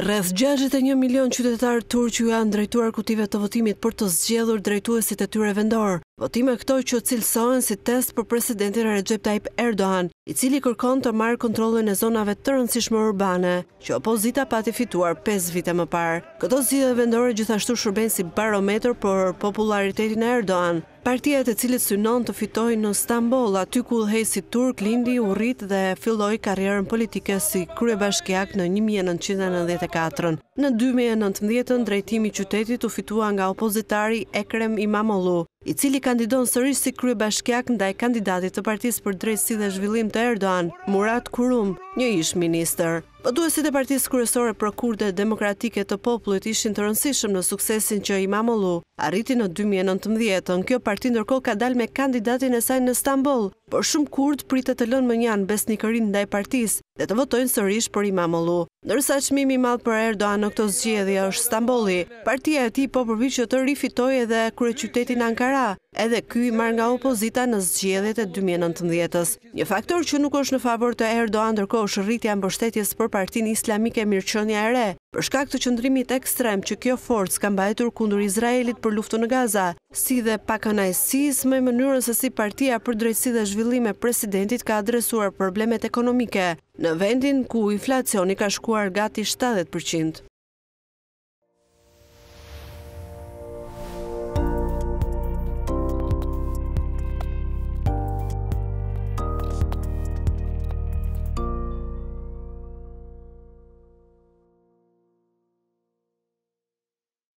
Rreth 61 milion qytetarë turq janë drejtuar kutive të votimit për të zgjedhur drejtuesit e tyre vendor. Votime këto që cilësohen si test për presidentin Recep Tayyip Erdogan, I cili kërkon të marrë kontrollin e zonave të rëndësishme urbane, që opozita pati fituar 5 vite më parë. Këto zgjedhje vendore gjithashtu shërbejnë si barometër për popularitetin e Erdogan. Partia e cilit synon të fitojë në Stamboll, aty ku udhëheci turk lindi, u rrit dhe filloi karrierën politike si kryebashkiak në 1994. Në 2019, drejtimi I qytetit u fitua nga opozitari Ekrem Imamoglu, I cili kandidon sërish si kryebashkiak ndaj kandidatit të Partisë për Drejtësi dhe Zhvillim të Erdogan, Murat Kurum, një ish ministër. Votuesit e Partisë Kryesore Prokurde Demokratike të Popullit ishin të rëndësishëm në suksesin që Imamoglu arriti në 2019. Kjo parti ndërkohë ka dalë me kandidatin e saj në Stamboll, por shumë kurd pritet të lënë mënjan besnikërinë ndaj partisë dhe të votojnë sërish për Imamoglu. Ndërsa çmimi I madh për Erdogan në këto zgjedhje është Stambolli, partia e tij po përpiqet të rifitojë edhe kryeqytetin Ankara, edhe ky I marr nga opozita në zgjedhjet e 2019-s. Një faktor që nuk është në favor të Erdogan ndërkohë është rritja e mbështetjes për Partinë Islamike Mirçenia e Re, për shkak të qëndrimit ekstrem që kjo forcë ka mbajtur kundër Izraelit për luftën në Gaza, si dhe pakënaqësisë me mënyrën se si Partia për Drejtësi dhe Zhvillim e presidentit ka adresuar problemet ekonomike. Në vendin ku inflacioni ka shkuar gati 70%.